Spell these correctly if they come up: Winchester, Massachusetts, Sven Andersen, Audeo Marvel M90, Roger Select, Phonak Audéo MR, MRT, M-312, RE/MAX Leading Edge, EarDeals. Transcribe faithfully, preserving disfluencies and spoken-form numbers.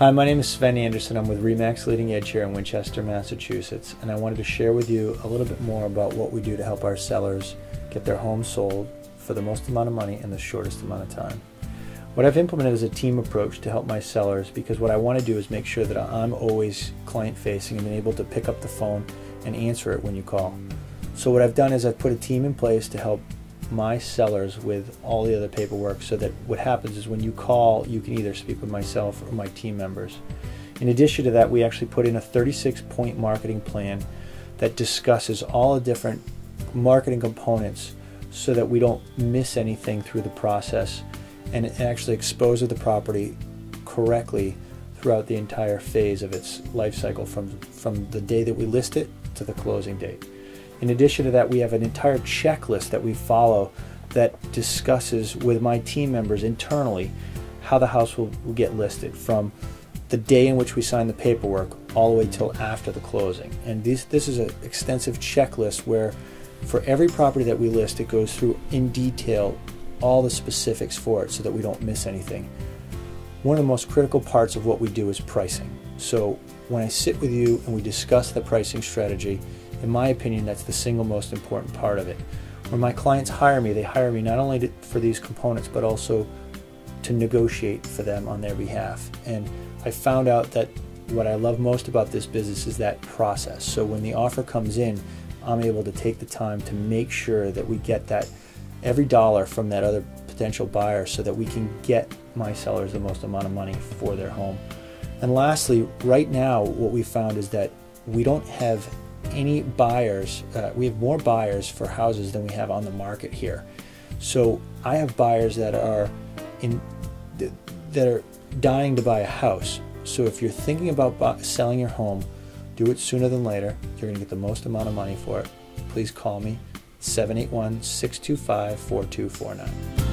Hi, my name is Sven Andersen. I'm with RE/MAX Leading Edge here in Winchester, Massachusetts, and I wanted to share with you a little bit more about what we do to help our sellers get their home sold for the most amount of money in the shortest amount of time. What I've implemented is a team approach to help my sellers, because what I want to do is make sure that I'm always client-facing and able to pick up the phone and answer it when you call. So what I've done is I've put a team in place to help my sellers with all the other paperwork, so that what happens is when you call, you can either speak with myself or my team members. In addition to that, we actually put in a thirty-six point marketing plan that discusses all the different marketing components so that we don't miss anything through the process and actually expose the property correctly throughout the entire phase of its life cycle, from, from the day that we list it to the closing date. In addition to that, we have an entire checklist that we follow that discusses with my team members internally how the house will, will get listed, from the day in which we sign the paperwork all the way till after the closing. And these, this is an extensive checklist where for every property that we list, it goes through in detail all the specifics for it so that we don't miss anything. One of the most critical parts of what we do is pricing. So when I sit with you and we discuss the pricing strategy, in my opinion, that's the single most important part of it. When my clients hire me, they hire me not only to, for these components, but also to negotiate for them on their behalf. And I found out that what I love most about this business is that process. So when the offer comes in, I'm able to take the time to make sure that we get that every dollar from that other potential buyer, so that we can get my sellers the most amount of money for their home. And lastly, right now, what we found is that we don't have any buyers, uh, we have more buyers for houses than we have on the market here. So I have buyers that are in that are dying to buy a house. So if you're thinking about selling your home, do it sooner than later. You're going to get the most amount of money for it. Please call me, seven eight one, six two five, four two four nine.